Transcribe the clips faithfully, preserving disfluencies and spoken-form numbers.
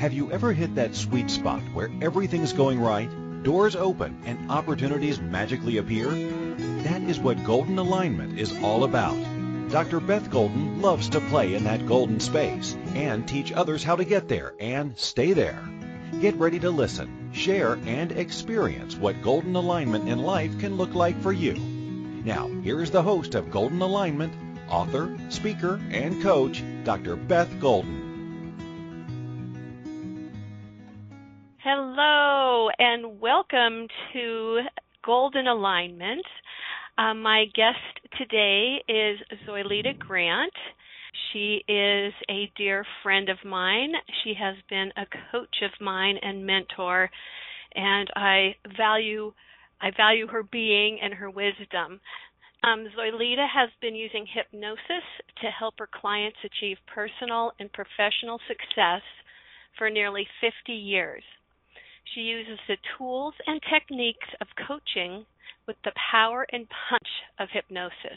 Have you ever hit that sweet spot where everything's going right, doors open, and opportunities magically appear? That is what Golden Alignment is all about. Doctor Beth Golden loves to play in that golden space and teach others how to get there and stay there. Get ready to listen, share, and experience what Golden Alignment in life can look like for you. Now, here is the host of Golden Alignment, author, speaker, and coach, Doctor Beth Golden. Hello and welcome to Golden Alignment. Uh, my guest today is Zoilita Grant. She is a dear friend of mine. She has been a coach of mine and mentor, and I value I value her being and her wisdom. Um, Zoilita has been using hypnosis to help her clients achieve personal and professional success for nearly fifty years. She uses the tools and techniques of coaching with the power and punch of hypnosis.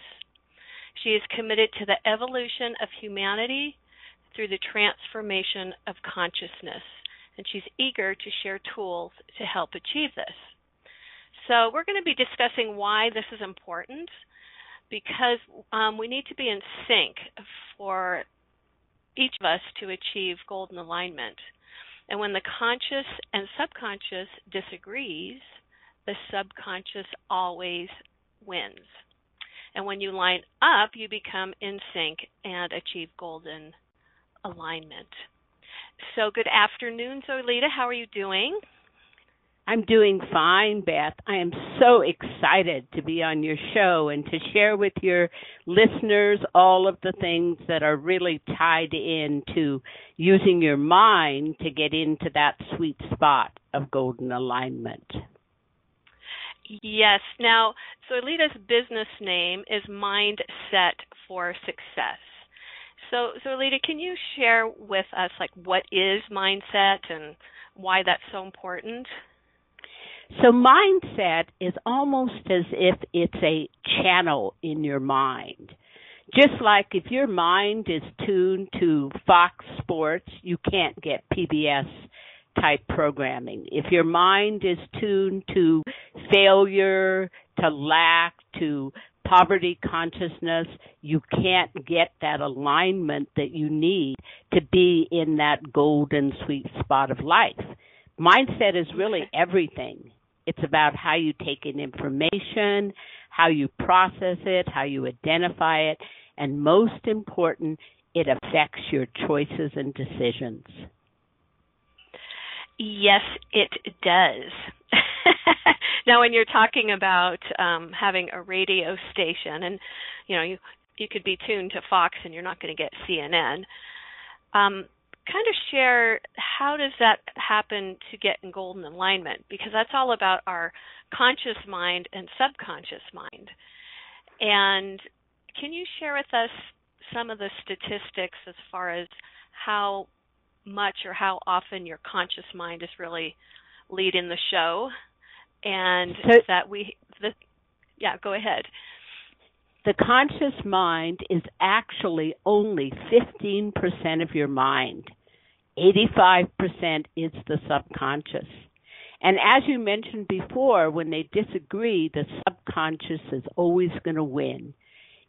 She is committed to the evolution of humanity through the transformation of consciousness, and she's eager to share tools to help achieve this. So we're going to be discussing why this is important, because um, we need to be in sync for each of us to achieve golden alignment. And when the conscious and subconscious disagrees, the subconscious always wins. And when you line up, you become in sync and achieve golden alignment. So good afternoon, Zoilita. How are you doing? I'm doing fine, Beth. I am so excited to be on your show and to share with your listeners all of the things that are really tied into using your mind to get into that sweet spot of golden alignment. Yes. Now, Zoilita's business name is Mindset for Success. So, Zoilita, can you share with us, like, what is mindset and why that's so important? So mindset is almost as if it's a channel in your mind. Just like if your mind is tuned to Fox Sports, you can't get P B S type programming. If your mind is tuned to failure, to lack, to poverty consciousness, you can't get that alignment that you need to be in that golden sweet spot of life. Mindset is really everything. It's about how you take in information, how you process it, how you identify it, and most important, it affects your choices and decisions. Yes, it does. Now, when you're talking about um, having a radio station, and you know you you could be tuned to Fox, and you're not going to get C N N. Um, kind of share, how does that happen to get in golden alignment? Because that's all about our conscious mind and subconscious mind. And can you share with us some of the statistics as far as how much or how often your conscious mind is really leading the show? And so that we, the, yeah, go ahead. The conscious mind is actually only fifteen percent of your mind. eighty-five percent is the subconscious. And as you mentioned before, when they disagree, the subconscious is always going to win.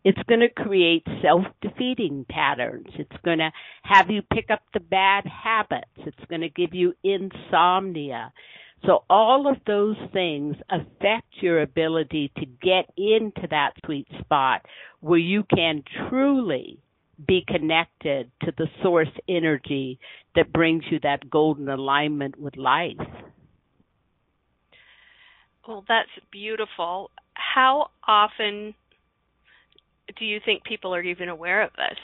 It's going to create self-defeating patterns. It's going to have you pick up the bad habits. It's going to give you insomnia. So all of those things affect your ability to get into that sweet spot where you can truly be connected to the source energy that brings you that golden alignment with life. Well, that's beautiful. How often do you think people are even aware of this?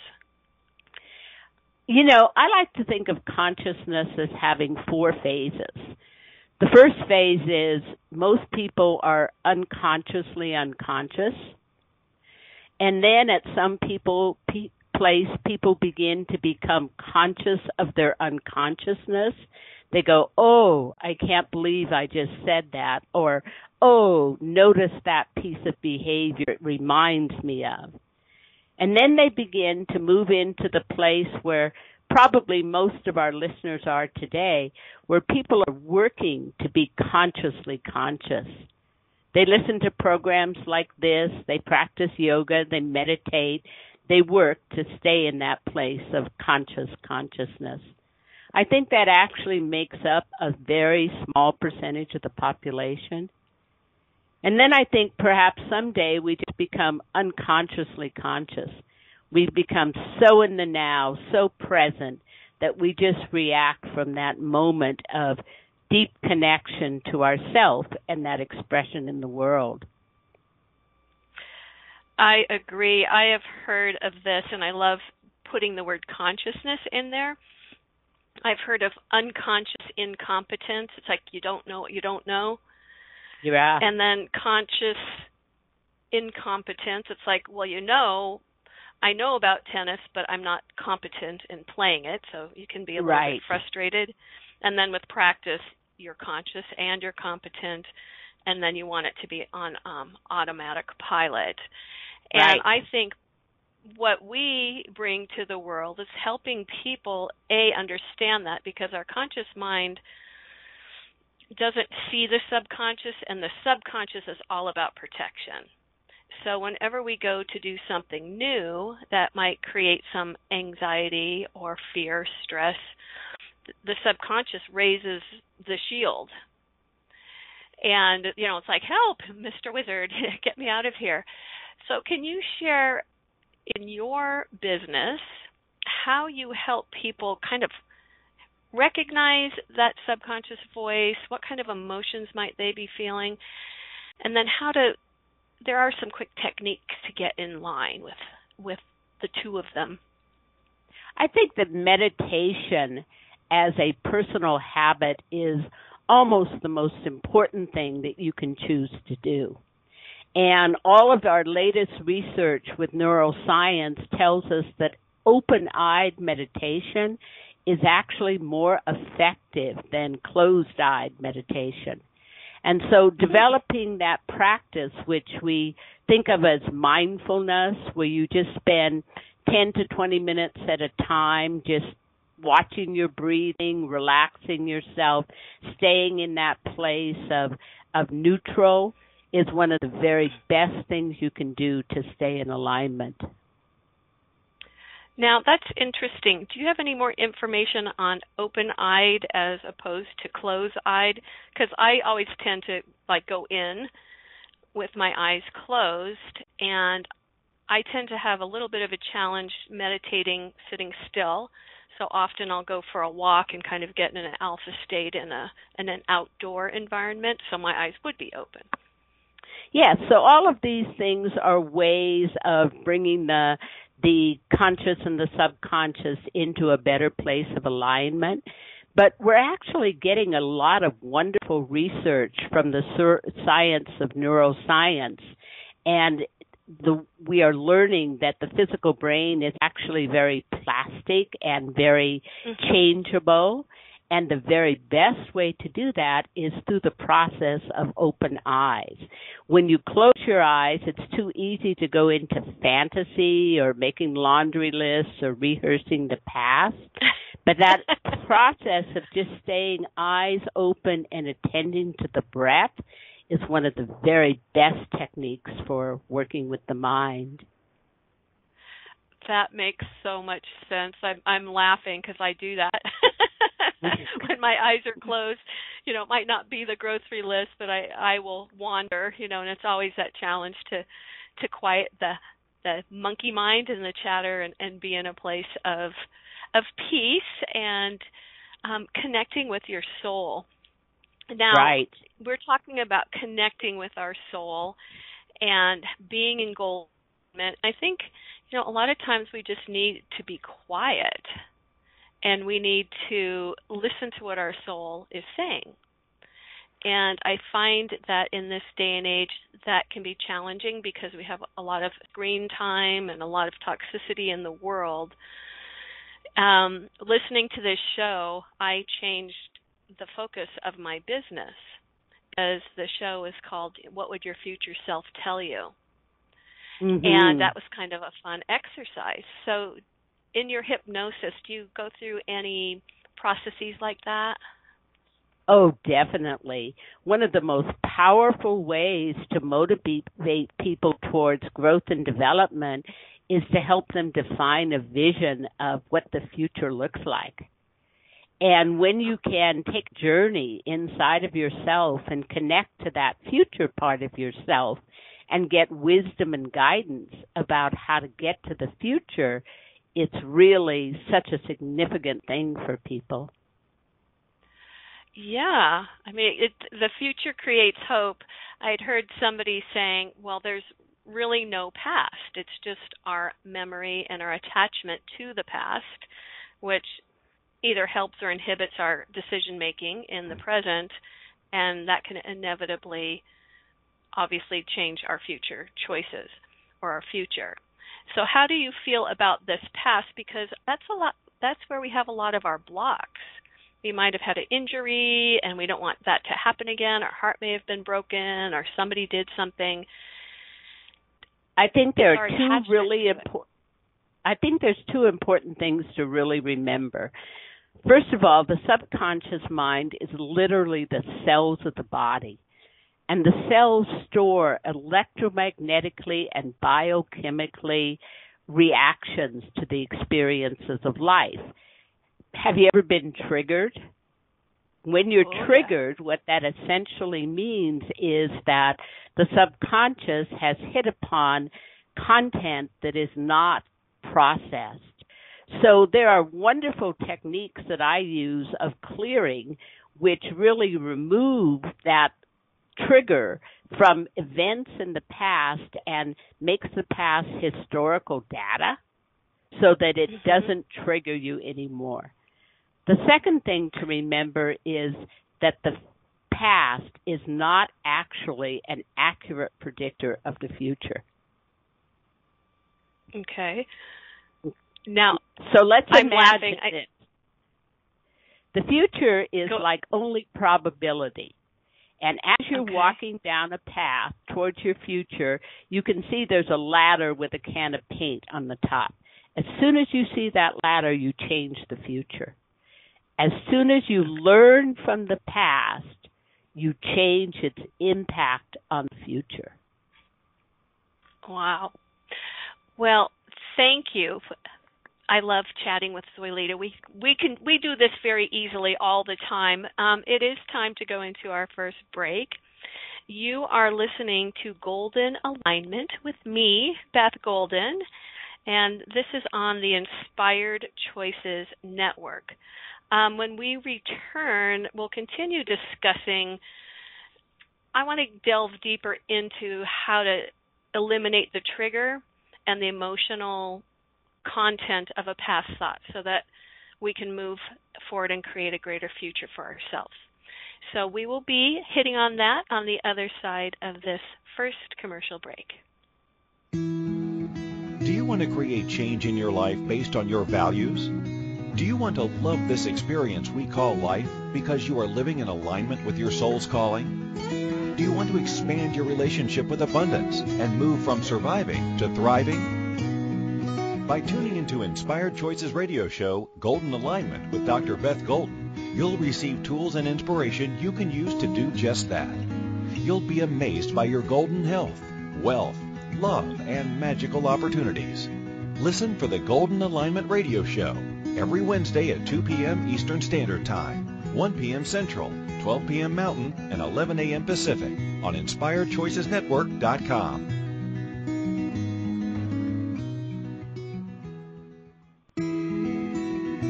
You know, I like to think of consciousness as having four phases. The first phase is most people are unconsciously unconscious. And then at some people pe- place, people begin to become conscious of their unconsciousness. They go, oh, I can't believe I just said that. Or, oh, notice that piece of behavior it reminds me of. And then they begin to move into the place where probably most of our listeners are today, where people are working to be consciously conscious. They listen to programs like this, they practice yoga, they meditate, they work to stay in that place of conscious consciousness. I think that actually makes up a very small percentage of the population. And then I think perhaps someday we just become unconsciously conscious. We've become so in the now, so present, that we just react from that moment of deep connection to ourselves and that expression in the world. I agree. I have heard of this, and I love putting the word consciousness in there. I've heard of unconscious incompetence. It's like you don't know what you don't know. Yeah. And then conscious incompetence. It's like, well, you know, I know about tennis, but I'm not competent in playing it. So you can be a little right. bit frustrated. And then with practice, you're conscious and you're competent. And then you want it to be on um, automatic pilot. And right. I think what we bring to the world is helping people, A, understand that, because our conscious mind doesn't see the subconscious, and the subconscious is all about protection. So whenever we go to do something new that might create some anxiety or fear, stress, the subconscious raises the shield. And, you know, it's like, help, Mister Wizard, get me out of here. So can you share in your business how you help people kind of recognize that subconscious voice, what kind of emotions might they be feeling, and then how to, there are some quick techniques to get in line with with the two of them. I think that meditation as a personal habit is almost the most important thing that you can choose to do. And all of our latest research with neuroscience tells us that open-eyed meditation is actually more effective than closed-eyed meditation. And so developing that practice, which we think of as mindfulness, where you just spend ten to twenty minutes at a time just watching your breathing, relaxing yourself, staying in that place of of neutral, is one of the very best things you can do to stay in alignment. Now, that's interesting. Do you have any more information on open-eyed as opposed to closed-eyed? Because I always tend to like go in with my eyes closed, and I tend to have a little bit of a challenge meditating, sitting still. So often I'll go for a walk and kind of get in an alpha state in, a, in an outdoor environment, so my eyes would be open. Yes, yeah, so all of these things are ways of bringing the the conscious and the subconscious into a better place of alignment. But we're actually getting a lot of wonderful research from the sur- science of neuroscience. And the, we are learning that the physical brain is actually very plastic and very mm-hmm. changeable. And the very best way to do that is through the process of open eyes. When you close your eyes, it's too easy to go into fantasy or making laundry lists or rehearsing the past. But that process of just staying eyes open and attending to the breath is one of the very best techniques for working with the mind. That makes so much sense. I'm, I'm laughing because I do that. When my eyes are closed, you know, it might not be the grocery list, but I, I will wander, you know, and it's always that challenge to to quiet the the monkey mind and the chatter and, and be in a place of of peace and um, connecting with your soul. Now, right. We're talking about connecting with our soul and being in goal. I think, you know, a lot of times we just need to be quiet. And we need to listen to what our soul is saying. And I find that in this day and age, that can be challenging because we have a lot of screen time and a lot of toxicity in the world. Um, listening to this show, I changed the focus of my business because the show is called What Would Your Future Self Tell You? Mm-hmm. And that was kind of a fun exercise. So in your hypnosis, do you go through any processes like that? Oh, definitely. One of the most powerful ways to motivate people towards growth and development is to help them define a vision of what the future looks like. And when you can take journey inside of yourself and connect to that future part of yourself and get wisdom and guidance about how to get to the future, it's really such a significant thing for people. Yeah. I mean, it, the future creates hope. I'd heard somebody saying, well, there's really no past. It's just our memory and our attachment to the past, which either helps or inhibits our decision-making in the present, and that can inevitably, obviously, change our future choices or our future. So how do you feel about this past? Because that's a lot. That's where we have a lot of our blocks. We might have had an injury, and we don't want that to happen again. Our heart may have been broken, or somebody did something. I think there are two really important. I think there's two important things to really remember. First of all, the subconscious mind is literally the cells of the body. And the cells store electromagnetically and biochemically reactions to the experiences of life. Have you ever been triggered? When you're oh, triggered, yeah. What that essentially means is that the subconscious has hit upon content that is not processed. So there are wonderful techniques that I use of clearing, which really remove that trigger from events in the past and makes the past historical data so that it doesn't trigger you anymore. The second thing to remember is that the past is not actually an accurate predictor of the future. Okay. Now, so let's I'm imagine I... this. The future is Go. like only probability. And as you're okay. walking down a path towards your future, you can see there's a ladder with a can of paint on the top. As soon as you see that ladder, you change the future. As soon as you learn from the past, you change its impact on the future. Wow. Well, thank you. I love chatting with Zoilita. We we can we do this very easily all the time. Um, it is time to go into our first break. You are listening to Golden Alignment with me, Beth Golden, and this is on the Inspired Choices Network. Um, when we return, we'll continue discussing. I want to delve deeper into how to eliminate the trigger and the emotional content of a past thought so that we can move forward and create a greater future for ourselves. So we will be hitting on that on the other side of this first commercial break. Do you want to create change in your life based on your values? Do you want to love this experience we call life because you are living in alignment with your soul's calling? Do you want to expand your relationship with abundance and move from surviving to thriving? By tuning into Inspired Choices Radio Show, Golden Alignment with Doctor Beth Golden, you'll receive tools and inspiration you can use to do just that. You'll be amazed by your golden health, wealth, love, and magical opportunities. Listen for the Golden Alignment Radio Show every Wednesday at two p.m. Eastern Standard Time, one p.m. Central, twelve p.m. Mountain, and eleven a.m. Pacific on Inspired Choices Network dot com.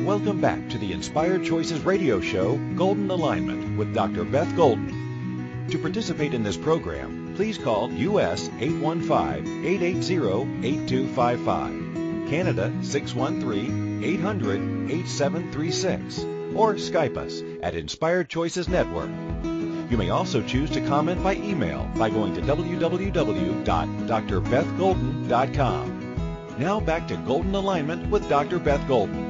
Welcome back to the Inspired Choices Radio Show, Golden Alignment with Doctor Beth Golden. To participate in this program, please call U S eight one five, eight eight zero, eight two five five, Canada six one three, eight hundred, eight seven three six, or Skype us at Inspired Choices Network. You may also choose to comment by email by going to w w w dot d r beth golden dot com. Now back to Golden Alignment with Doctor Beth Golden.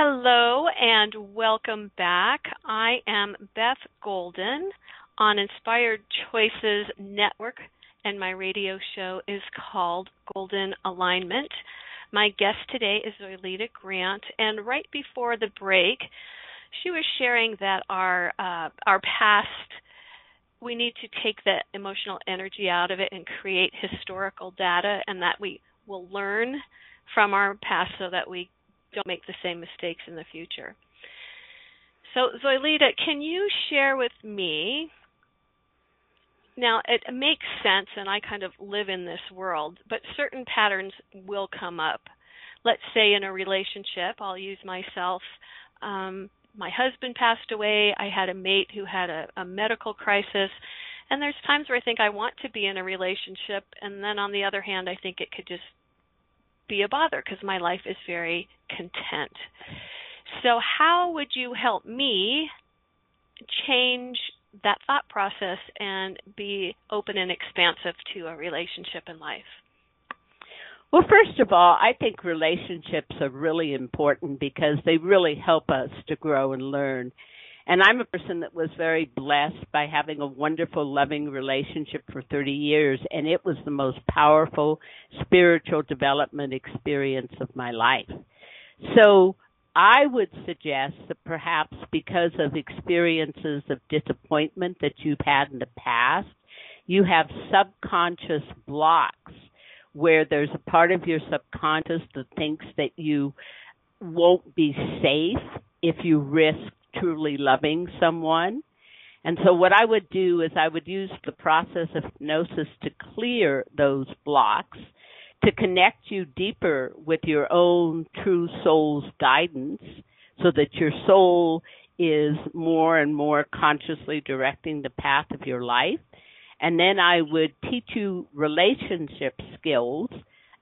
Hello and welcome back. I am Beth Golden on Inspired Choices Network, and my radio show is called Golden Alignment. My guest today is Zoilita Grant, and right before the break, she was sharing that our uh, our past, we need to take the emotional energy out of it and create historical data, and that we will learn from our past so that we don't make the same mistakes in the future. So, Zoilita, can you share with me, now it makes sense and I kind of live in this world, but certain patterns will come up. Let's say in a relationship, I'll use myself, um, my husband passed away, I had a mate who had a, a medical crisis, and there's times where I think I want to be in a relationship, and then on the other hand, I think it could just be a bother because my life is very content. So how would you help me change that thought process and be open and expansive to a relationship in life? Well, first of all, I think relationships are really important because they really help us to grow and learn. And I'm a person that was very blessed by having a wonderful, loving relationship for thirty years, and it was the most powerful spiritual development experience of my life. So I would suggest that perhaps because of experiences of disappointment that you've had in the past, you have subconscious blocks where there's a part of your subconscious that thinks that you won't be safe if you risk truly loving someone. And so what I would do is I would use the process of hypnosis to clear those blocks, to connect you deeper with your own true soul's guidance so that your soul is more and more consciously directing the path of your life. And then I would teach you relationship skills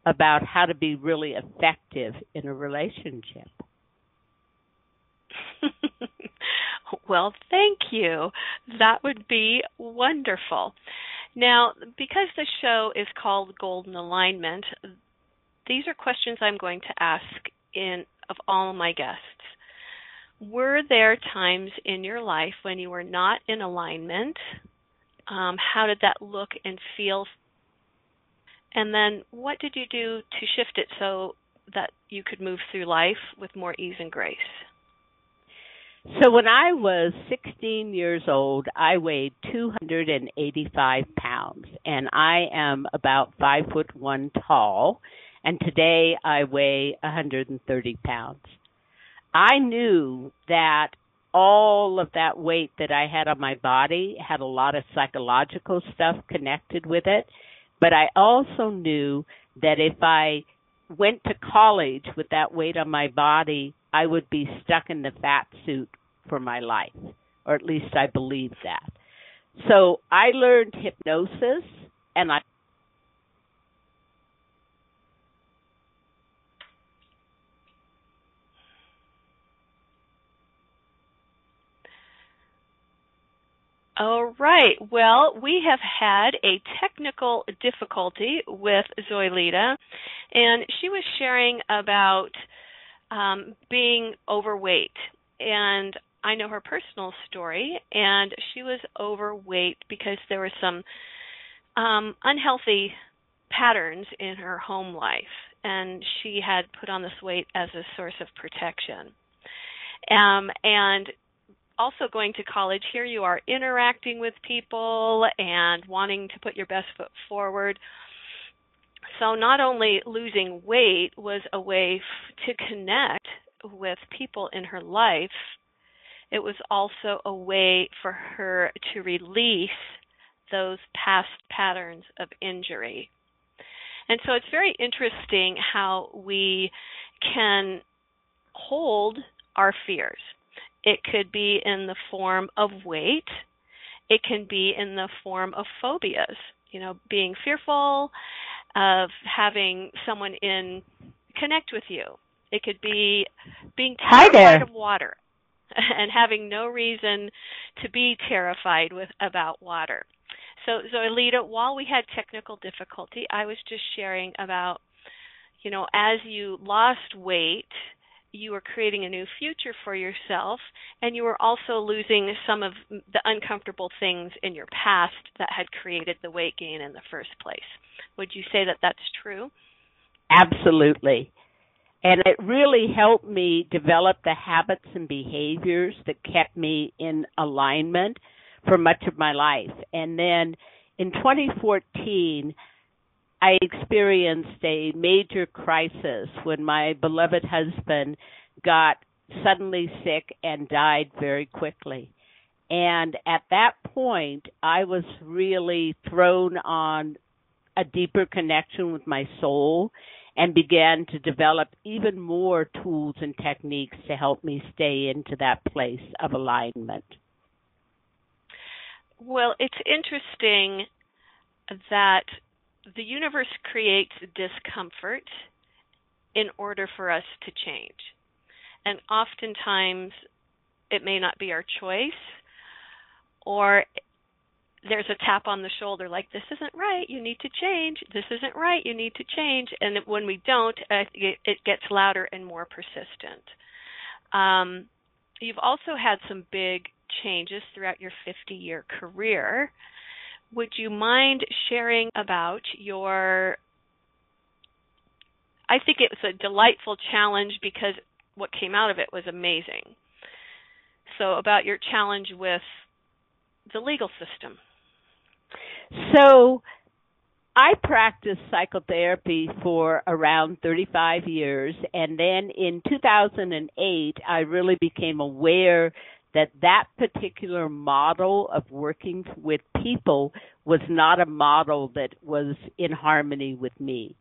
about how to be really effective in a relationship. Well, thank you. That would be wonderful. Now, because the show is called Golden Alignment, these are questions I'm going to ask in of all my guests. Were there times in your life when you were not in alignment? Um, how did that look and feel? And then what did you do to shift it so that you could move through life with more ease and grace? So when I was sixteen years old, I weighed two hundred eighty-five pounds, and I am about five foot one tall, and today I weigh one hundred thirty pounds. I knew that all of that weight that I had on my body had a lot of psychological stuff connected with it, but I also knew that if I went to college with that weight on my body, I would be stuck in the fat suit for my life, or at least I believed that. So I learned hypnosis, and I... All right. Well, we have had a technical difficulty with Zoilita, and she was sharing about Um, being overweight, and I know her personal story, and she was overweight because there were some um, unhealthy patterns in her home life, and she had put on this weight as a source of protection. Um, and also going to college, here you are interacting with people and wanting to put your best foot forward. So not only losing weight was a way f- to connect with people in her life, it was also a way for her to release those past patterns of injury. And so it's very interesting how we can hold our fears. It could be in the form of weight. It can be in the form of phobias, you know, being fearful of having someone in connect with you. It could be being terrified of water and having no reason to be terrified with about water. So, Zoilita, while we had technical difficulty, I was just sharing about, you know, as you lost weight, you were creating a new future for yourself, and you were also losing some of the uncomfortable things in your past that had created the weight gain in the first place. Would you say that that's true? Absolutely. And it really helped me develop the habits and behaviors that kept me in alignment for much of my life. And then in twenty fourteen, I experienced a major crisis when my beloved husband got suddenly sick and died very quickly. And at that point, I was really thrown on a deeper connection with my soul and began to develop even more tools and techniques to help me stay into that place of alignment. Well, it's interesting that the universe creates discomfort in order for us to change. And oftentimes it may not be our choice, or there's a tap on the shoulder like, this isn't right, you need to change. This isn't right, you need to change. And when we don't, it gets louder and more persistent. Um, you've also had some big changes throughout your fifty-year career. Would you mind sharing about your, I think it was a delightful challenge because what came out of it was amazing. So about your challenge with the legal system. So I practiced psychotherapy for around thirty-five years, and then in two thousand eight, I really became aware that that particular model of working with people was not a model that was in harmony with me.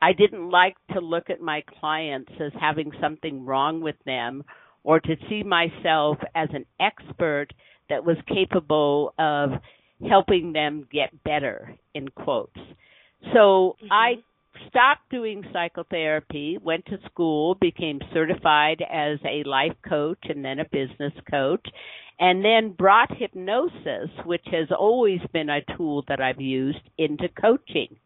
I didn't like to look at my clients as having something wrong with them, or to see myself as an expert that was capable of helping them get better, in quotes. So mm-hmm. I stopped doing psychotherapy, went to school, became certified as a life coach and then a business coach, and then brought hypnosis, which has always been a tool that I've used, into coaching.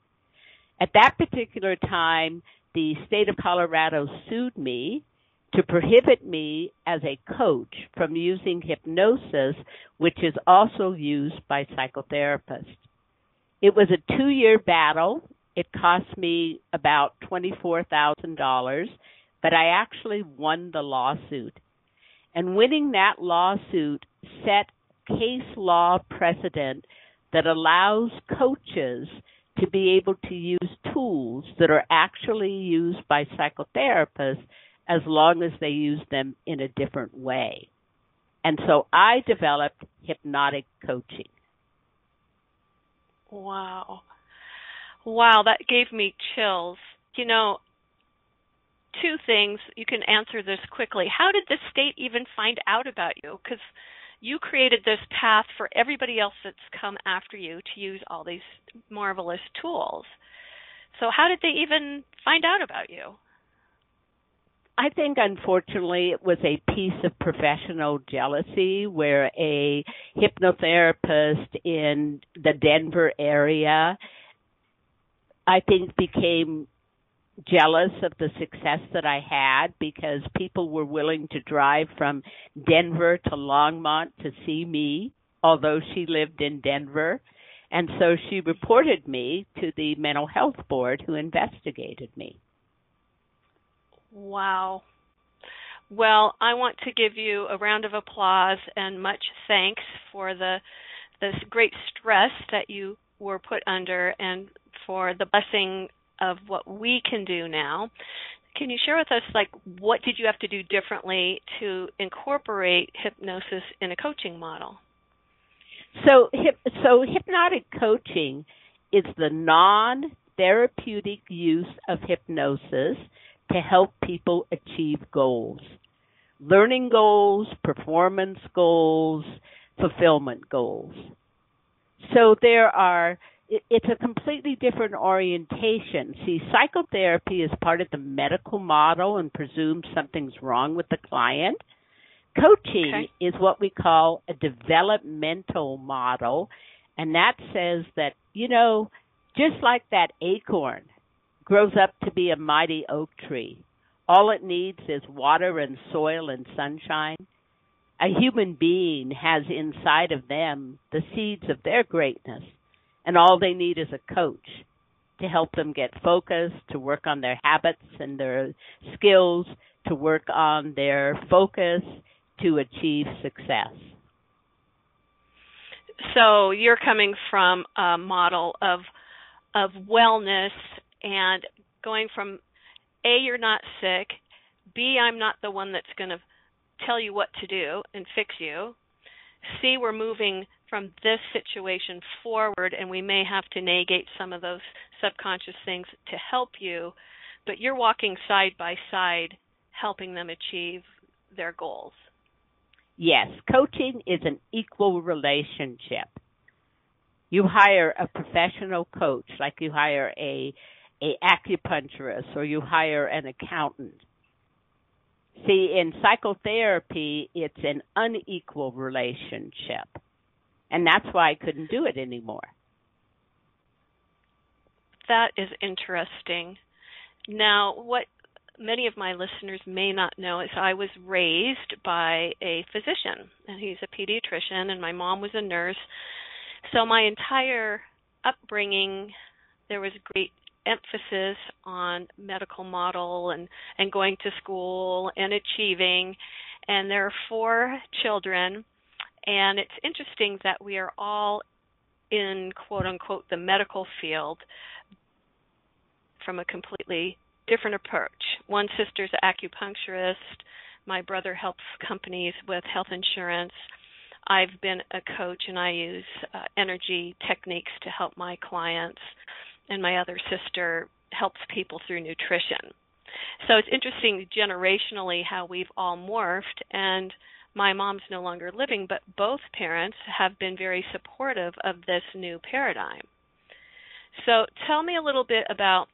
At that particular time, the state of Colorado sued me to prohibit me as a coach from using hypnosis, which is also used by psychotherapists. It was a two-year battle. It cost me about twenty-four thousand dollars, but I actually won the lawsuit. And winning that lawsuit set case law precedent that allows coaches to be able to use tools that are actually used by psychotherapists as long as they use them in a different way. And so I developed hypnotic coaching. Wow. Wow, that gave me chills. You know, two things. You can answer this quickly. How did the state even find out about you? Because you created this path for everybody else that's come after you to use all these marvelous tools. So how did they even find out about you? I think, unfortunately, it was a piece of professional jealousy where a hypnotherapist in the Denver area, I think, became jealous of the success that I had because people were willing to drive from Denver to Longmont to see me, although she lived in Denver. And so she reported me to the mental health board, who investigated me. Wow. Well, I want to give you a round of applause and much thanks for the this great stress that you were put under and for the blessing of what we can do now. Can you share with us, like, what did you have to do differently to incorporate hypnosis in a coaching model? So, so hypnotic coaching is the non-therapeutic use of hypnosis to help people achieve goals, learning goals, performance goals, fulfillment goals. So there are, it's a completely different orientation. See, psychotherapy is part of the medical model and presumes something's wrong with the client. Coaching okay. is what we call a developmental model, and that says that, you know, just like that acorn grows up to be a mighty oak tree, All it needs is water and soil and sunshine. A human being has inside of them the seeds of their greatness, and all they need is a coach to help them get focused, to work on their habits and their skills, to work on their focus to achieve success. So you're coming from a model of of wellness and going from, A, you're not sick, B, I'm not the one that's going to tell you what to do and fix you, C, we're moving from this situation forward and we may have to negate some of those subconscious things to help you, but you're walking side by side helping them achieve their goals. Yes, coaching is an equal relationship. You hire a professional coach, like you hire a, a acupuncturist or you hire an accountant. See, in psychotherapy, it's an unequal relationship, and that's why I couldn't do it anymore. That is interesting. Now, what many of my listeners may not know is I was raised by a physician, and he's a pediatrician, and my mom was a nurse. So my entire upbringing, there was great emphasis on medical model and, and going to school and achieving. And there are four children, and it's interesting that we are all in, quote unquote, the medical field from a completely different approach. One sister's an acupuncturist. My brother helps companies with health insurance. I've been a coach, and I use uh, energy techniques to help my clients. And my other sister helps people through nutrition. So it's interesting generationally how we've all morphed, and my mom's no longer living, but both parents have been very supportive of this new paradigm. So tell me a little bit about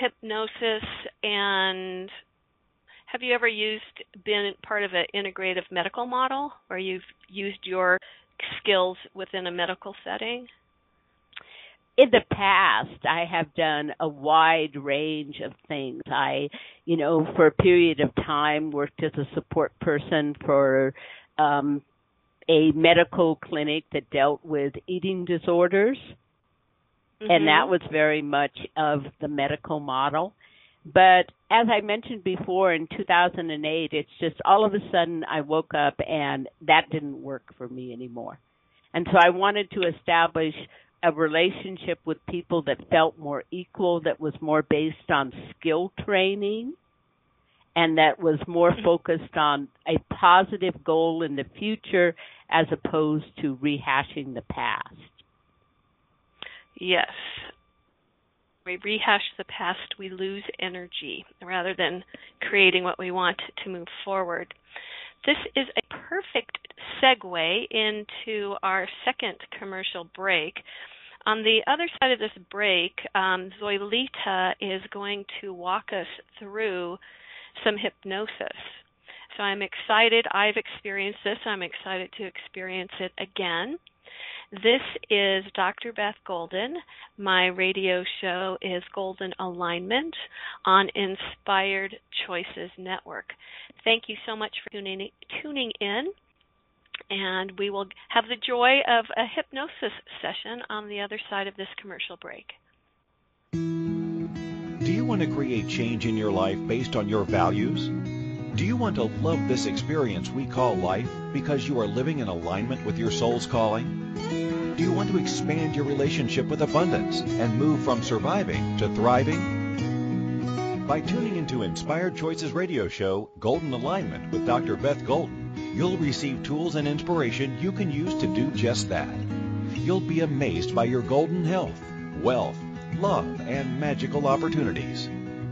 hypnosis, and have you ever used, been part of an integrative medical model where you've used your skills within a medical setting? In the past, I have done a wide range of things. I, you know, for a period of time worked as a support person for um, a medical clinic that dealt with eating disorders, mm-hmm. and that was very much of the medical model. But as I mentioned before, in two thousand eight, it's just all of a sudden I woke up and that didn't work for me anymore. And so I wanted to establish a relationship with people that felt more equal, that was more based on skill training, and that was more focused on a positive goal in the future as opposed to rehashing the past. Yes. We rehash the past, we lose energy rather than creating what we want to move forward. This is a perfect segue into our second commercial break. On the other side of this break, um, Zoilita is going to walk us through some hypnosis. So I'm excited. I've experienced this. I'm excited to experience it again. This is Doctor Beth Golden. My radio show is Golden Alignment on Inspired Choices Network. Thank you so much for tuning tuning in, and we will have the joy of a hypnosis session on the other side of this commercial break. Do you want to create change in your life based on your values? Do you want to love this experience we call life because you are living in alignment with your soul's calling? Do you want to expand your relationship with abundance and move from surviving to thriving? By tuning into Inspired Choices Radio Show, Golden Alignment with Doctor Beth Golden, you'll receive tools and inspiration you can use to do just that. You'll be amazed by your golden health, wealth, love, and magical opportunities.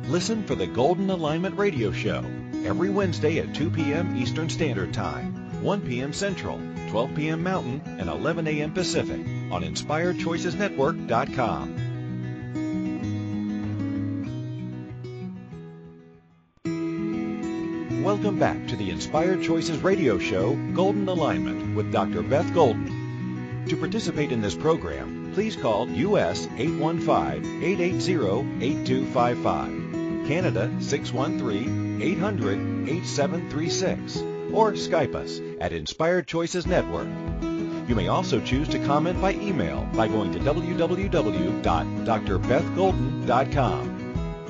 Listen for the Golden Alignment Radio Show every Wednesday at two p.m. Eastern Standard Time, one p.m. Central, twelve p.m. Mountain, and eleven a.m. Pacific on Inspired Choices Network dot com. Welcome back to the Inspired Choices Radio Show, Golden Alignment with Doctor Beth Golden. To participate in this program, please call U S eight one five, eight eight zero, eight two five five. Canada, six one three, eight hundred, eight seven three six, or Skype us at Inspired Choices Network. You may also choose to comment by email by going to w w w dot d r beth golden dot com.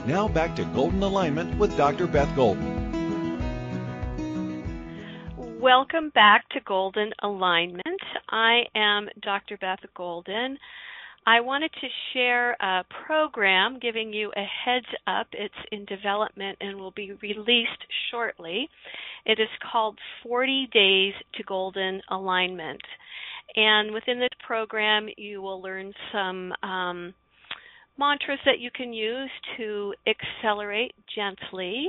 Now back to Golden Alignment with Doctor Beth Golden. Welcome back to Golden Alignment. I am Doctor Beth Golden. I wanted to share a program giving you a heads up. It's in development and will be released shortly. It is called forty days to Golden Alignment. And within this program, you will learn some um, mantras that you can use to accelerate gently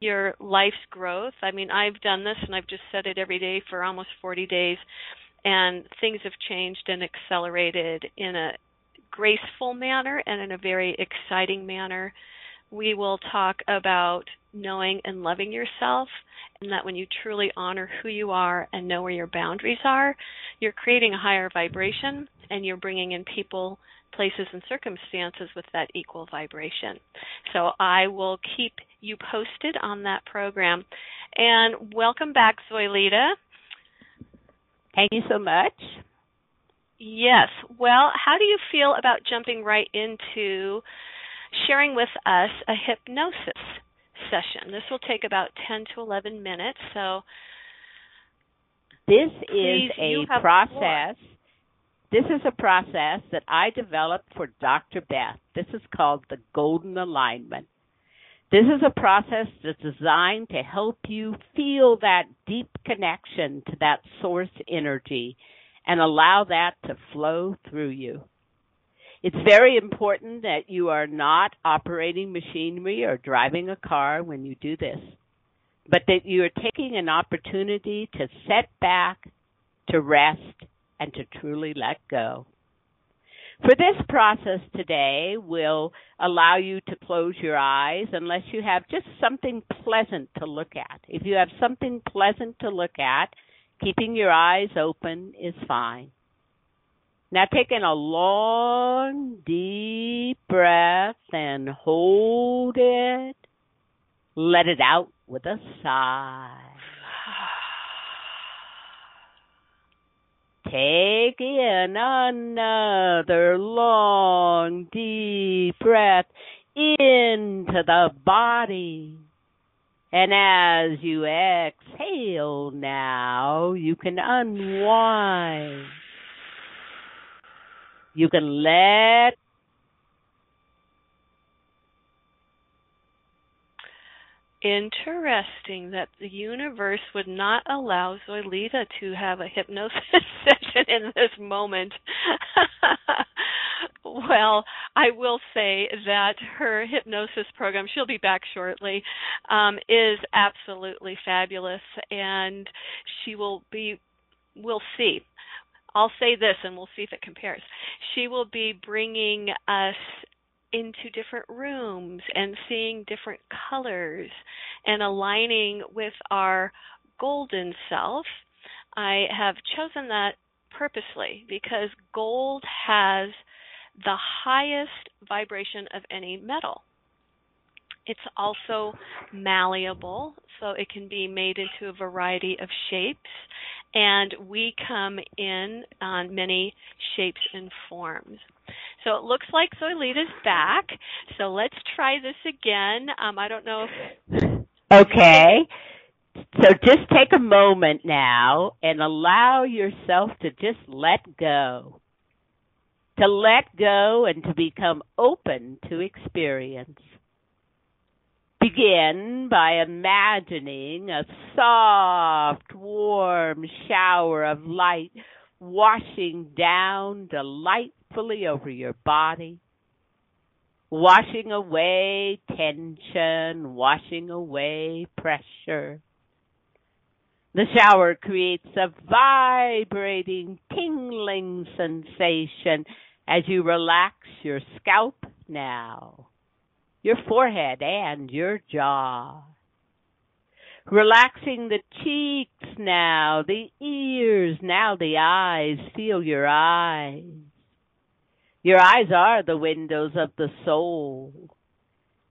your life's growth. I mean, I've done this and I've just said it every day for almost forty days, and things have changed and accelerated in a graceful manner and in a very exciting manner. We will talk about knowing and loving yourself, and that when you truly honor who you are and know where your boundaries are, you're creating a higher vibration and you're bringing in people, places, and circumstances with that equal vibration. So I will keep you posted on that program. And welcome back, Zoilita. Thank you so much. Yes. Well, how do you feel about jumping right into sharing with us a hypnosis session? This will take about ten to eleven minutes. So this is a process. This is a process that I developed for Doctor Beth. This is called the Golden Alignment. This is a process that's designed to help you feel that deep connection to that source energy and allow that to flow through you. It's very important that you are not operating machinery or driving a car when you do this, but that you are taking an opportunity to set back, to rest, and to truly let go. For this process today will allow you to close your eyes unless you have just something pleasant to look at. If you have something pleasant to look at, keeping your eyes open is fine. Now take in a long, deep breath and hold it. Let it out with a sigh. Take in another long, deep breath into the body. And as you exhale now, you can unwind. You can let. Interesting that the universe would not allow Zoilita to have a hypnosis session in this moment. Well, I will say that her hypnosis program, she'll be back shortly, um, is absolutely fabulous, and she will be, we'll see. I'll say this, and we'll see if it compares. She will be bringing us into different rooms and seeing different colors and aligning with our golden self. I have chosen that purposely because gold has the highest vibration of any metal. It's also malleable, so it can be made into a variety of shapes, and we come in on many shapes and forms. So it looks like Zoilita's back, so let's try this again. Um, I don't know if... Okay, so just take a moment now and allow yourself to just let go, to let go and to become open to experience. Begin by imagining a soft, warm shower of light washing down delightfully over your body, washing away tension, washing away pressure. The shower creates a vibrating, tingling sensation as you relax your scalp now, your forehead and your jaw. Relaxing the cheeks now, the ears, now the eyes. Feel your eyes. Your eyes are the windows of the soul.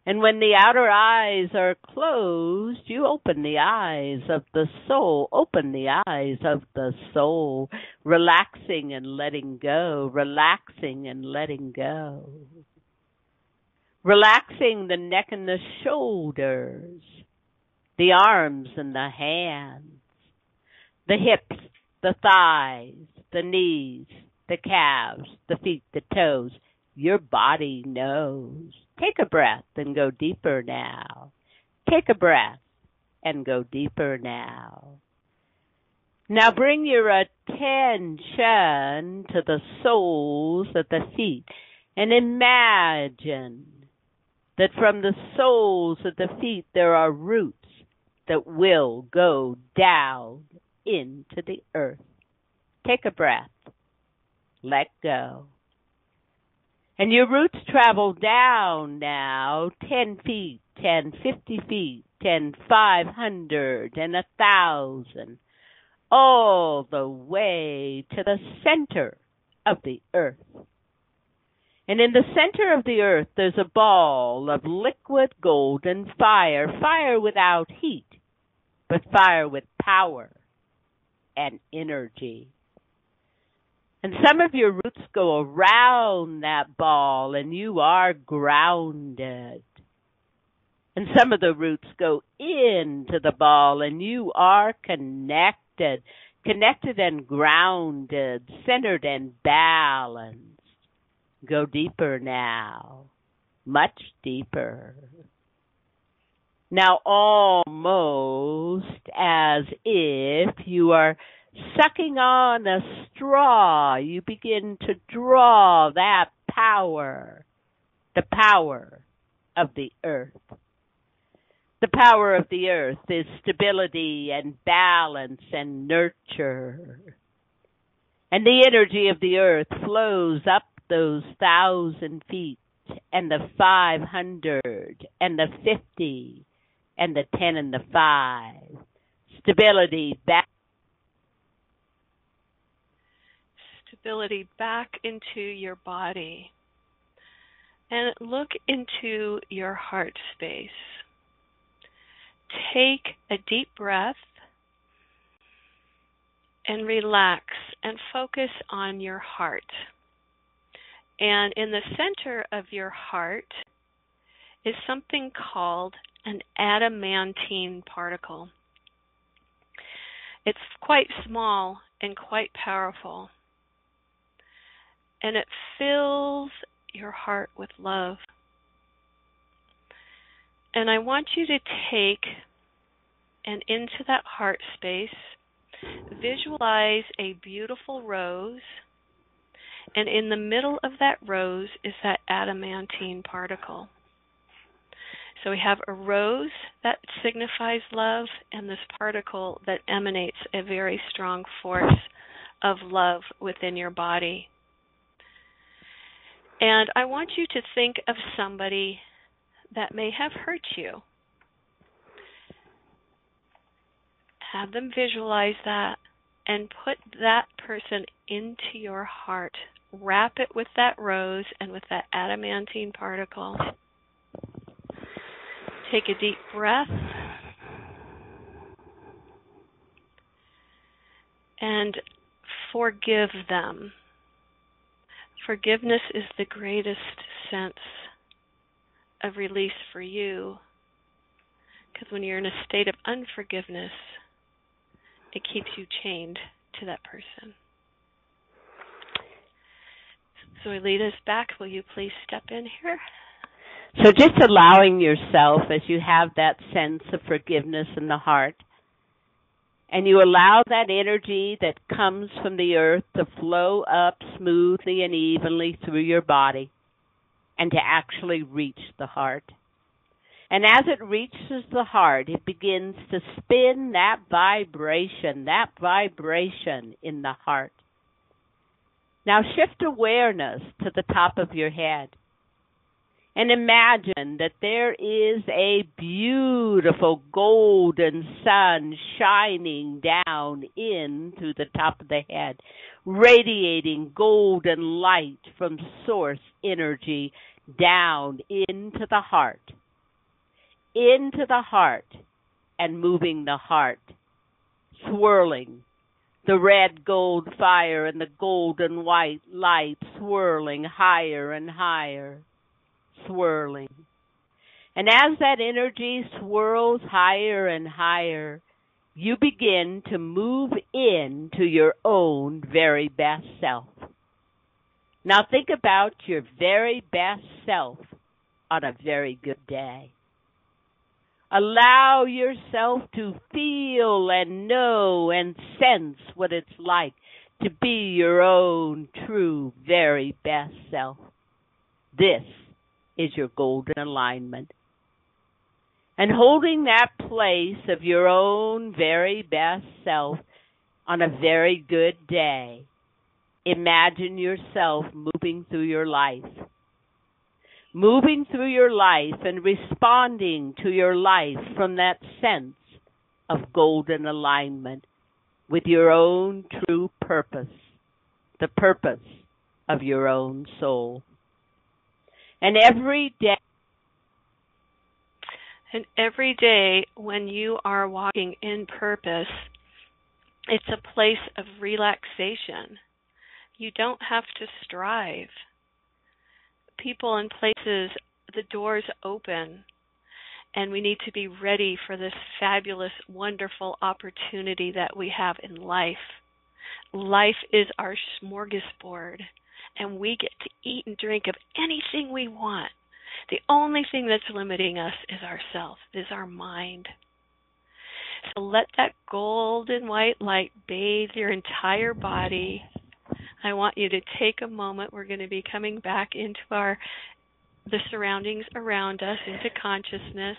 And when the outer eyes are closed, you open the eyes of the soul. Open the eyes of the soul. Relaxing and letting go. Relaxing and letting go. Relaxing the neck and the shoulders, the arms and the hands, the hips, the thighs, the knees, the calves, the feet, the toes. Your body knows. Take a breath and go deeper now. Take a breath and go deeper now. Now bring your attention to the soles of the feet and imagine that from the soles of the feet there are roots that will go down into the earth. Take a breath. Let go. And your roots travel down now, ten feet, ten, fifty feet, ten, five hundred, and a thousand, all the way to the center of the earth. And in the center of the earth, there's a ball of liquid golden fire, fire without heat, but fire with power and energy. And some of your roots go around that ball and you are grounded. And some of the roots go into the ball and you are connected, connected and grounded, centered and balanced. Go deeper now, much deeper. Now almost as if you are sucking on a straw, you begin to draw that power, the power of the earth. The power of the earth is stability and balance and nurture. And the energy of the earth flows up those thousand feet and the five hundred and the fifty and the ten and the five. Stability, balance. Stability back into your body and look into your heart space. Take a deep breath and relax and focus on your heart. And in the center of your heart is something called an adamantine particle. It's quite small and quite powerful. And it fills your heart with love. And I want you to take and into that heart space, visualize a beautiful rose, and in the middle of that rose is that adamantine particle. So we have a rose that signifies love and this particle that emanates a very strong force of love within your body. And I want you to think of somebody that may have hurt you. Have them visualize that and put that person into your heart. Wrap it with that rose and with that adamantine particle. Take a deep breath. And forgive them. Forgiveness is the greatest sense of release for you, because when you're in a state of unforgiveness, it keeps you chained to that person. So Zoilita's back. Will you please step in here? So just allowing yourself, as you have that sense of forgiveness in the heart, and you allow that energy that comes from the earth to flow up smoothly and evenly through your body and to actually reach the heart. And as it reaches the heart, it begins to spin that vibration, that vibration in the heart. Now shift awareness to the top of your head. And imagine that there is a beautiful golden sun shining down in through the top of the head, radiating golden light from source energy down into the heart into the heart and moving the heart, swirling, the red gold fire and the golden white light swirling higher and higher, swirling. And as that energy swirls higher and higher, you begin to move into your own very best self. Now think about your very best self on a very good day. Allow yourself to feel and know and sense what it's like to be your own true very best self. This is your golden alignment. And holding that place of your own very best self on a very good day, imagine yourself moving through your life. Moving through your life and responding to your life from that sense of golden alignment with your own true purpose, the purpose of your own soul. And every day, and every day when you are walking in purpose, it's a place of relaxation. You don't have to strive. People and places, the doors open, and we need to be ready for this fabulous, wonderful opportunity that we have in life. Life is our smorgasbord, and we get to eat and drink of anything we want. The only thing that's limiting us is ourselves, is our mind. So let that golden white light bathe your entire body. I want you to take a moment. We're going to be coming back into our the surroundings around us, into consciousness.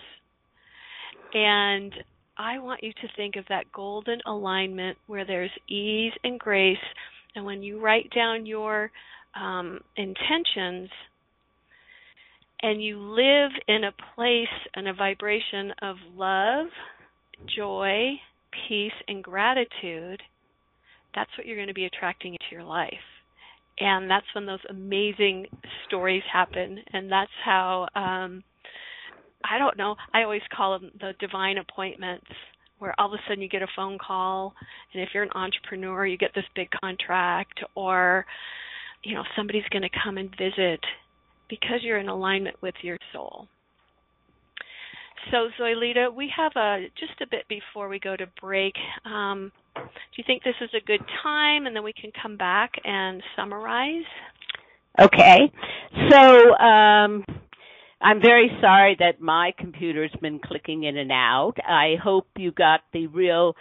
And I want you to think of that golden alignment where there's ease and grace. And when you write down your um, intentions and you live in a place and a vibration of love, joy, peace, and gratitude, that's what you're going to be attracting into your life. And that's when those amazing stories happen. And that's how, um, I don't know, I always call them the divine appointments, where all of a sudden you get a phone call. And if you're an entrepreneur, you get this big contract, or, you know, somebody's going to come and visit because you're in alignment with your soul. So, Zoilita, we have a, just a bit before we go to break. Um, do you think this is a good time, and then we can come back and summarize? Okay. So um, I'm very sorry that my computer's been clicking in and out. I hope you got the real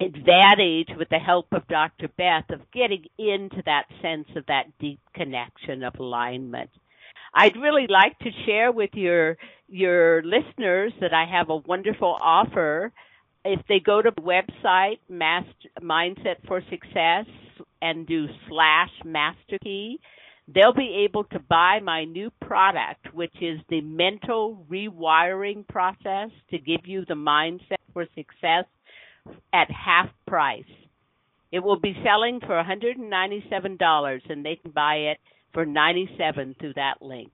advantage with the help of Doctor Beth of getting into that sense of that deep connection of alignment. I'd really like to share with your your listeners that I have a wonderful offer. If they go to the website, master, Mindset for Success, and do slash master key, they'll be able to buy my new product, which is the mental rewiring process to give you the mindset for success at half price. It will be selling for one hundred ninety-seven dollars, and they can buy it for ninety-seven dollars through that link.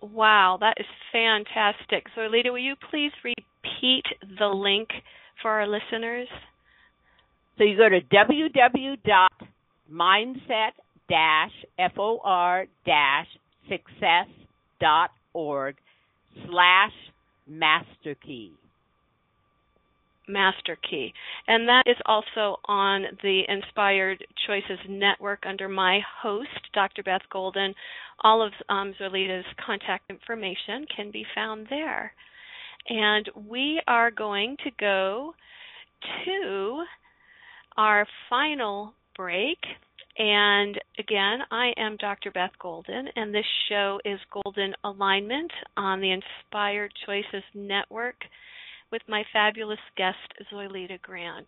Wow, that is fantastic. So, Zoilita, will you please repeat the link for our listeners? So you go to w w w dot mindset for success dot org slash master key. Master Key. And that is also on the Inspired Choices Network under my host, Doctor Beth Golden. All of um, Zoilita's contact information can be found there. And we are going to go to our final break. And again, I am Doctor Beth Golden, and this show is Golden Alignment on the Inspired Choices Network, with my fabulous guest, Zoilita Grant.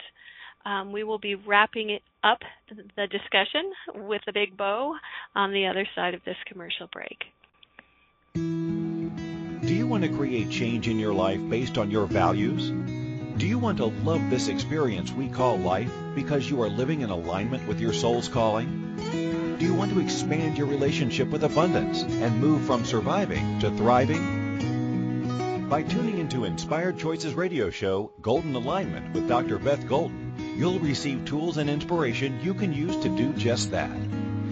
Um, we will be wrapping it up the discussion with a big bow on the other side of this commercial break. Do you want to create change in your life based on your values? Do you want to love this experience we call life because you are living in alignment with your soul's calling? Do you want to expand your relationship with abundance and move from surviving to thriving? By tuning into Inspired Choices radio show, Golden Alignment with Doctor Beth Golden, you'll receive tools and inspiration you can use to do just that.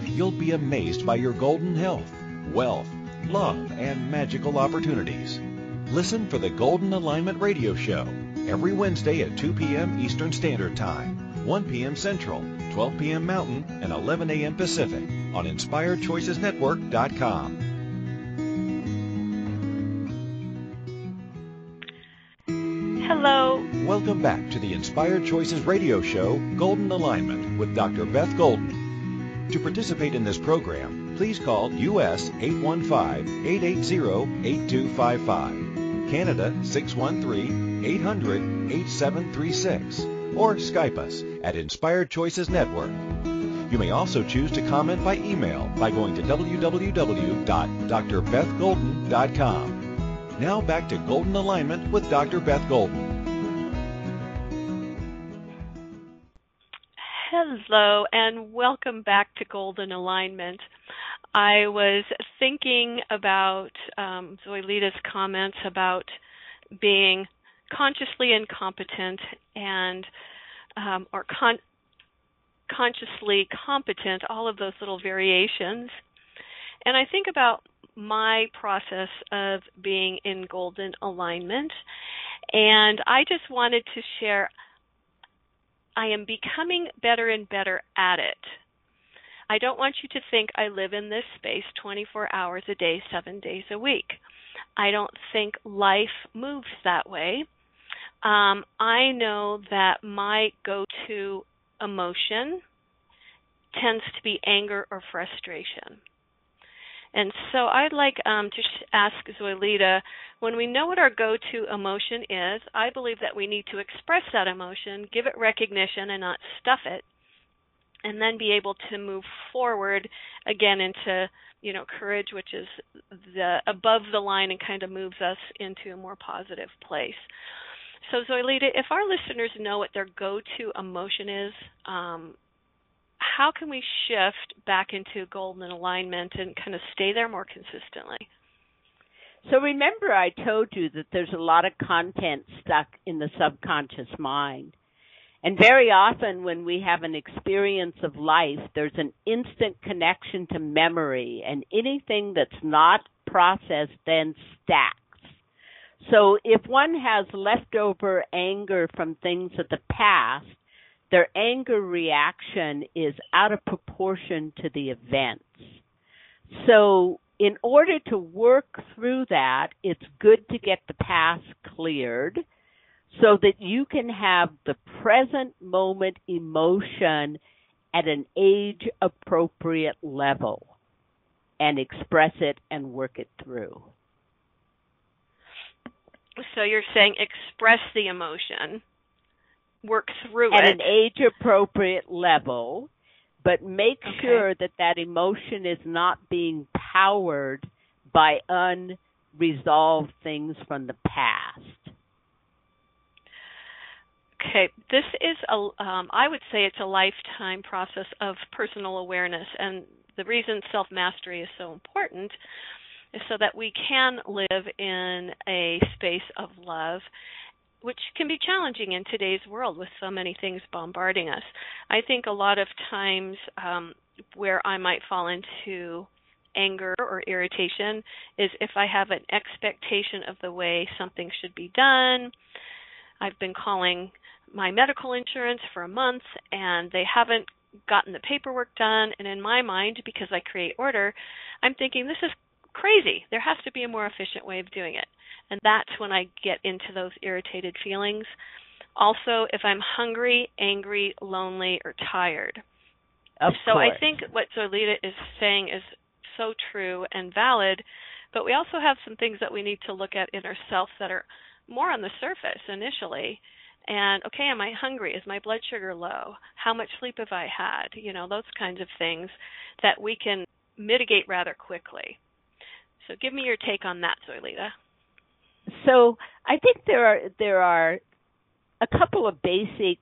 You'll be amazed by your golden health, wealth, love, and magical opportunities. Listen for the Golden Alignment radio show every Wednesday at two p m Eastern Standard Time, one p m Central, twelve p m Mountain, and eleven a m Pacific on Inspired Choices Network dot com. Hello. Welcome back to the Inspired Choices radio show, Golden Alignment, with Doctor Beth Golden. To participate in this program, please call U S eight one five, eight eight zero, eight two five five, Canada six one three, eight hundred, eight seven three six, or Skype us at Inspired Choices Network. You may also choose to comment by email by going to w w w dot d r beth golden dot com. Now back to Golden Alignment with Doctor Beth Golden. Hello and welcome back to Golden Alignment. I was thinking about um, Zoilita's comments about being consciously incompetent and um, or con consciously competent, all of those little variations. And I think about my process of being in Golden Alignment, and I just wanted to share, I am becoming better and better at it. I don't want you to think I live in this space twenty-four hours a day, seven days a week. I don't think life moves that way. Um, I know that my go-to emotion tends to be anger or frustration. And so I'd like um, to ask Zoilita, when we know what our go-to emotion is, I believe that we need to express that emotion, give it recognition and not stuff it, and then be able to move forward again into, you know, courage, which is the above the line and kind of moves us into a more positive place. So Zoilita, if our listeners know what their go-to emotion is, um, how can we shift back into Golden Alignment and kind of stay there more consistently? So remember I told you that there's a lot of content stuck in the subconscious mind. And very often when we have an experience of life, there's an instant connection to memory, and anything that's not processed then stacks. So if one has leftover anger from things of the past, their anger reaction is out of proportion to the events. So in order to work through that, it's good to get the past cleared so that you can have the present moment emotion at an age-appropriate level and express it and work it through. So you're saying express the emotion, work through it at an age-appropriate level, but make okay. sure that that emotion is not being powered by unresolved things from the past. Okay, this is a, um, I would say it's a lifetime process of personal awareness, and the reason self-mastery is so important is so that we can live in a space of love, which can be challenging in today's world with so many things bombarding us. I think a lot of times um, where I might fall into anger or irritation is if I have an expectation of the way something should be done. I've been calling my medical insurance for a month, and they haven't gotten the paperwork done. And in my mind, because I create order, I'm thinking this is crazy. There has to be a more efficient way of doing it. And that's when I get into those irritated feelings. Also, if I'm hungry, angry, lonely, or tired. Of so course. I think what Zoilita is saying is so true and valid, but we also have some things that we need to look at in ourselves that are more on the surface initially. And, okay, am I hungry? Is my blood sugar low? How much sleep have I had? You know, those kinds of things that we can mitigate rather quickly. So give me your take on that, Zoilita. So I think there are there are a couple of basic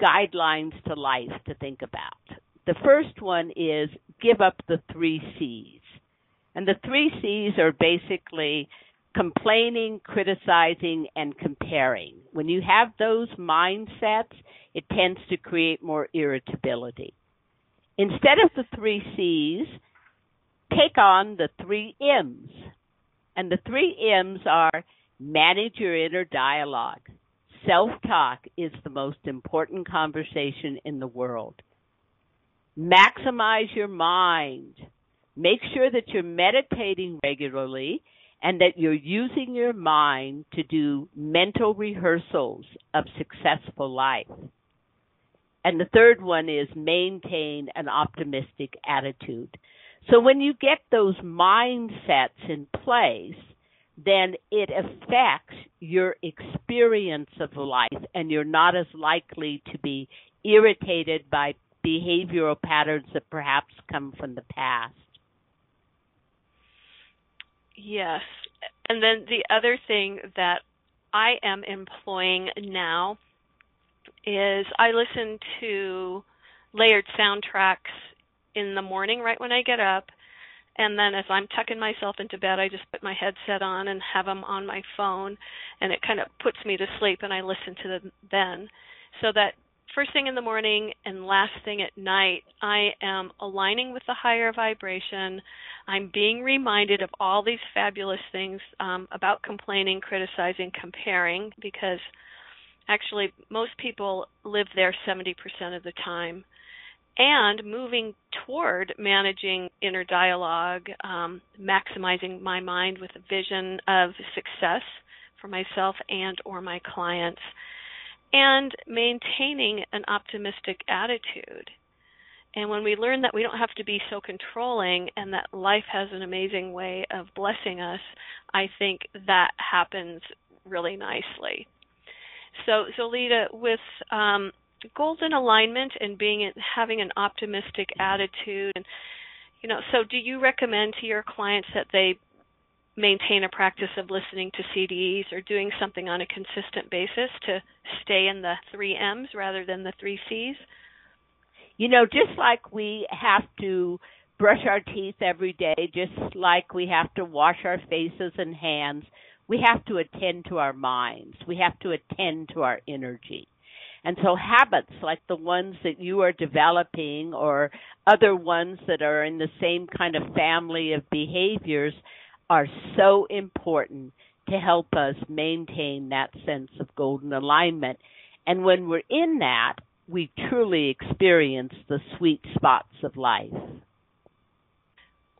guidelines to life to think about. The first one is give up the three C's. And the three C's are basically complaining, criticizing, and comparing. When you have those mindsets, it tends to create more irritability. Instead of the three C's, take on the three M's. And the three M's are manage your inner dialogue. Self-talk is the most important conversation in the world. Maximize your mind. Make sure that you're meditating regularly and that you're using your mind to do mental rehearsals of successful life. And the third one is maintain an optimistic attitude. So when you get those mindsets in place, then it affects your experience of life, and you're not as likely to be irritated by behavioral patterns that perhaps come from the past. Yes. And then the other thing that I am employing now is I listen to layered soundtracks in the morning right when I get up. And then as I'm tucking myself into bed, I just put my headset on and have them on my phone, and it kind of puts me to sleep, and I listen to them then. So that first thing in the morning and last thing at night, I am aligning with the higher vibration. I'm being reminded of all these fabulous things um, about complaining, criticizing, comparing, because actually most people live there seventy percent of the time. And moving toward managing inner dialogue, um, maximizing my mind with a vision of success for myself and or my clients, and maintaining an optimistic attitude. And when we learn that we don't have to be so controlling and that life has an amazing way of blessing us, I think that happens really nicely. So, Zoilita, with... Um, golden alignment and being having an optimistic attitude, and you know, so do you recommend to your clients that they maintain a practice of listening to C Ds or doing something on a consistent basis to stay in the three M's rather than the three C's? You know, just like we have to brush our teeth every day, just like we have to wash our faces and hands, we have to attend to our minds. We have to attend to our energy. And so habits like the ones that you are developing or other ones that are in the same kind of family of behaviors are so important to help us maintain that sense of golden alignment. And when we're in that, we truly experience the sweet spots of life.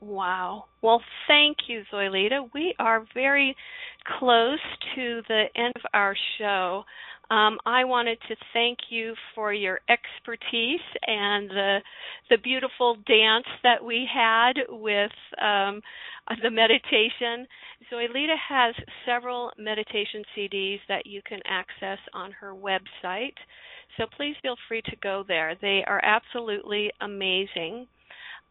Wow. Well, thank you, Zoilita. We are very close to the end of our show. Um, I wanted to thank you for your expertise and the the beautiful dance that we had with um, the meditation. Zoilita has several meditation C Ds that you can access on her website, so please feel free to go there. They are absolutely amazing.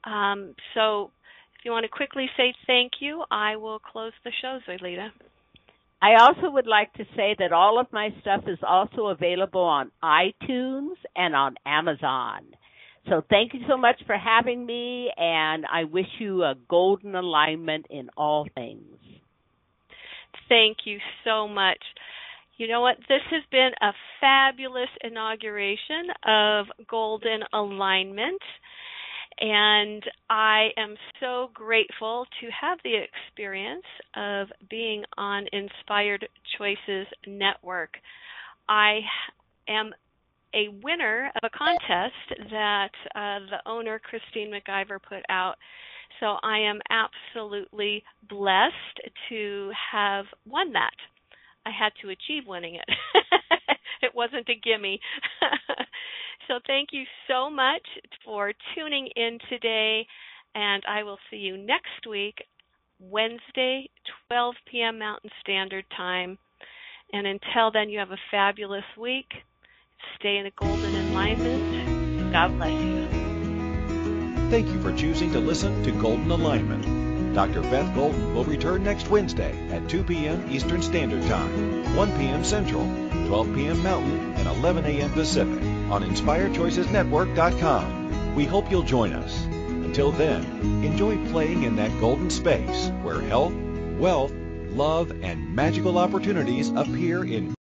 Um, so if you want to quickly say thank you, I will close the show, Zoilita. I also would like to say that all of my stuff is also available on iTunes and on Amazon. So thank you so much for having me, and I wish you a golden alignment in all things. Thank you so much. You know what? This has been a fabulous inauguration of Golden Alignment. And I am so grateful to have the experience of being on Inspired Choices Network. I am a winner of a contest that uh, the owner, Christine McIver, put out. So I am absolutely blessed to have won that. I had to achieve winning it. It wasn't a gimme. So thank you so much for tuning in today, and I will see you next week, Wednesday, twelve p.m. Mountain Standard Time. And until then, you have a fabulous week. Stay in a golden alignment. God bless you. Thank you for choosing to listen to Golden Alignment. Doctor Beth Golden will return next Wednesday at two p.m. Eastern Standard Time, one p.m. Central, twelve p.m. Mountain, and eleven a.m. Pacific on Inspired Choices Network dot com. We hope you'll join us. Until then, enjoy playing in that golden space where health, wealth, love, and magical opportunities appear in